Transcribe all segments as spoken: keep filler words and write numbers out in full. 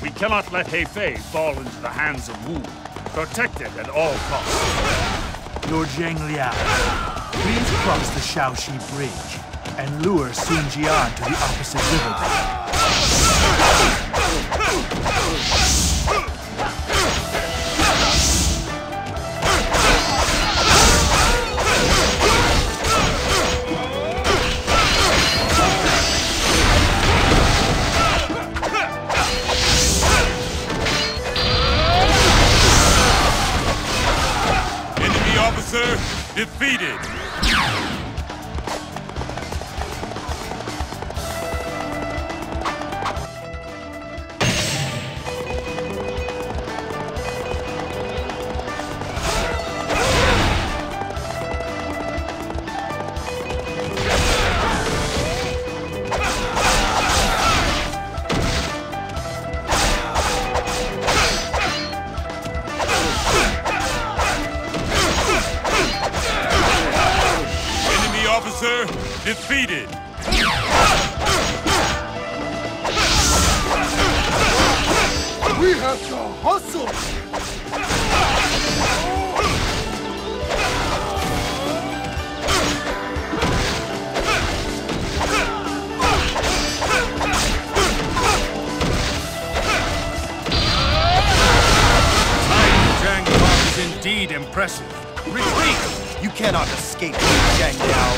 We cannot let Hefei fall into the hands of Wu. Protect it at all costs. Lord Zheng Liao, please cross the Shaoxi Bridge and lure Sun Jian to the opposite riverbank. Officer defeated. Officer defeated. We have to hustle. Zhang Liao is indeed impressive. Retreat! You cannot escape me, Zhang Liao.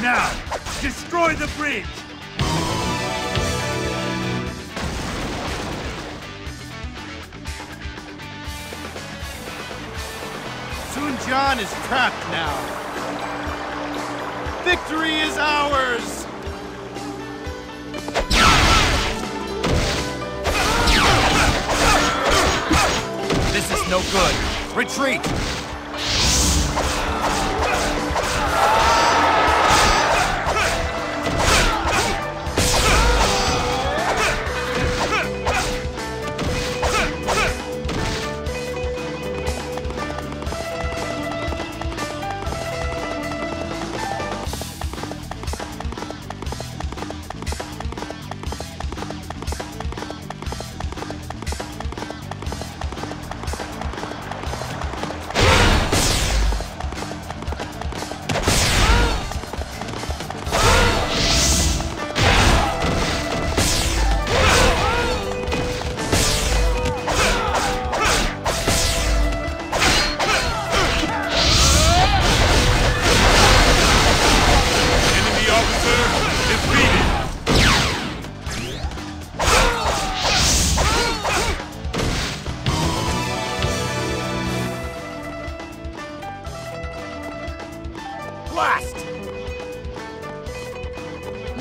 Now, destroy the bridge! Sun Jian is trapped now. Victory is ours! This is no good. Retreat!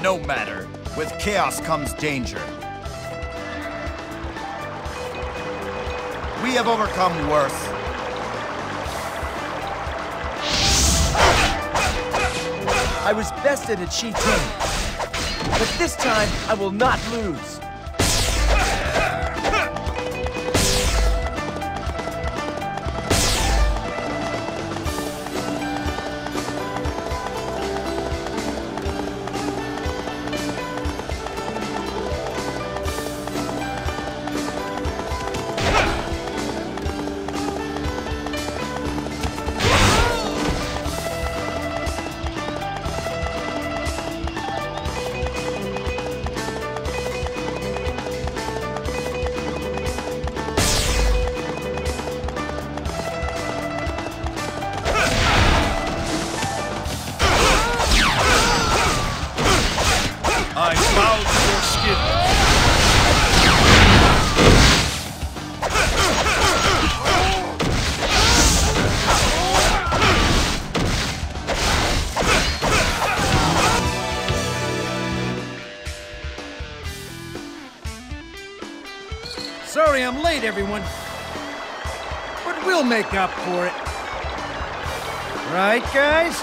No matter. With chaos comes danger. We have overcome worse. I was bested at Shi Ting, but this time I will not lose. Sorry I'm late, everyone. But we'll make up for it. Right, guys?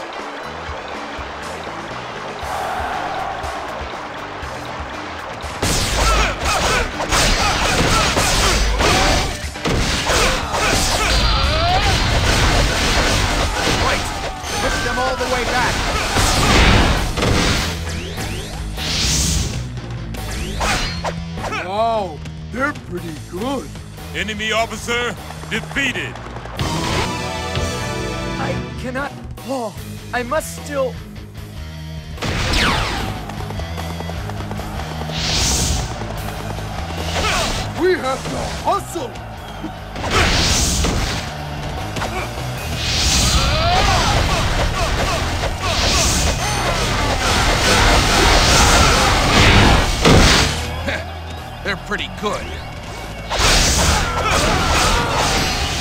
All the way back. Wow, they're pretty good. Enemy officer defeated. I cannot. Oh, I must still. We have to hustle. They're pretty good.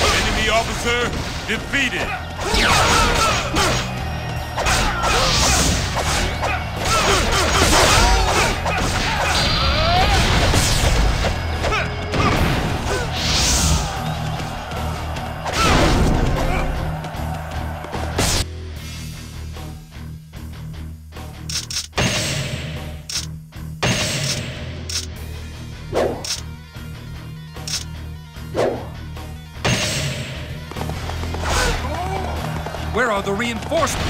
Enemy officer defeated. Where are the reinforcements?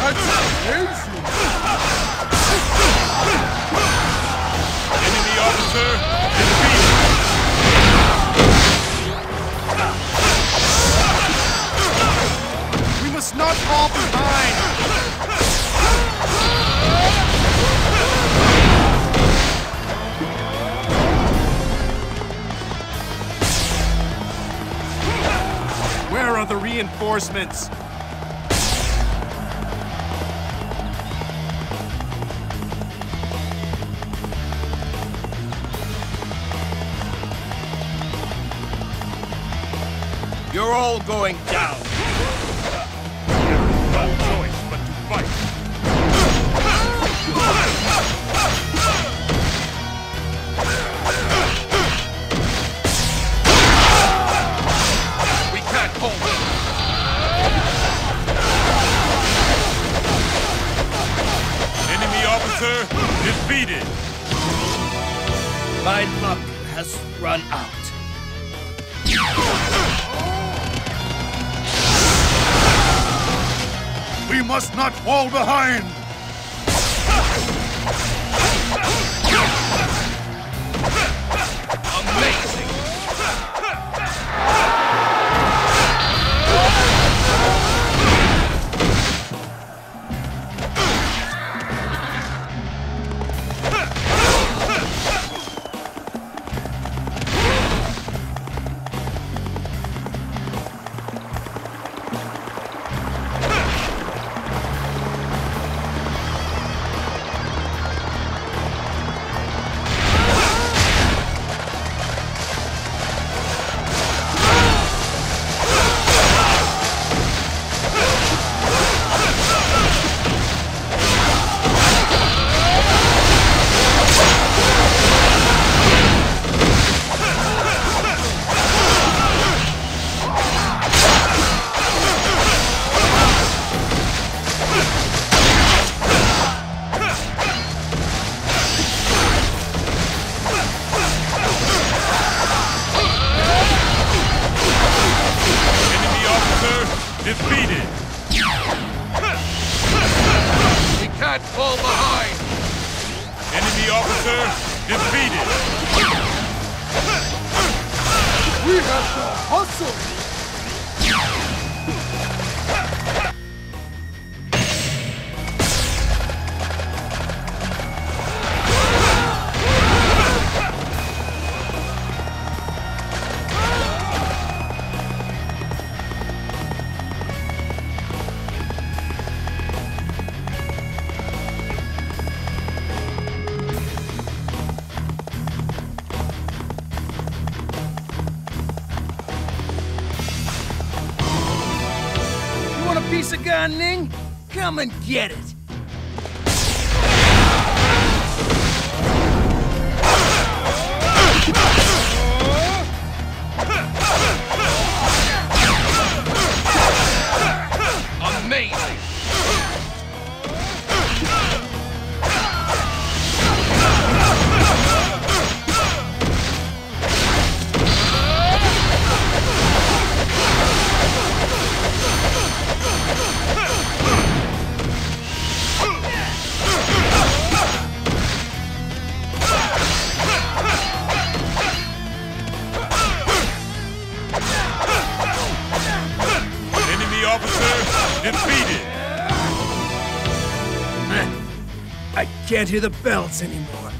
That's amazing. Enemy officer defeated. The reinforcements. You're all going down. No choice but to fight. Defeated. My luck has run out. We must not fall behind. Amazing. Defeated! We can't fall behind! Enemy officer defeated! We have to hustle! Piece of gardening? Come and get it! I can't hear the bells anymore.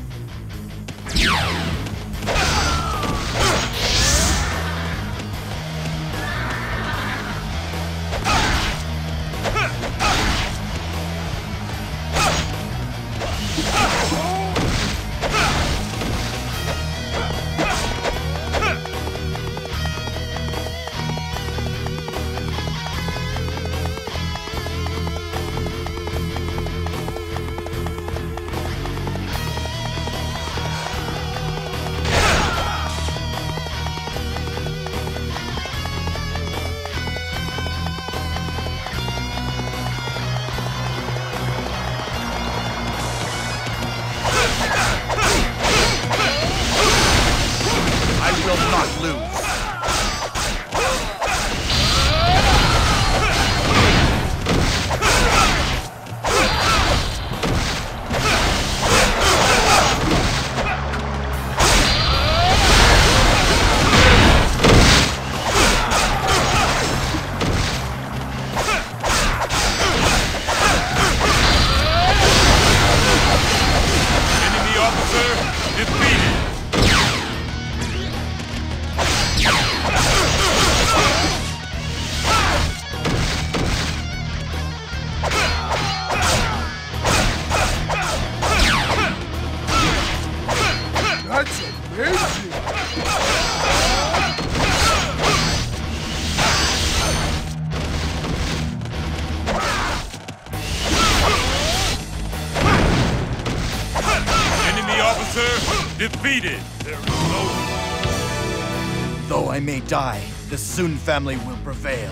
Defeated! There is no... Though I may die, the Sun family will prevail.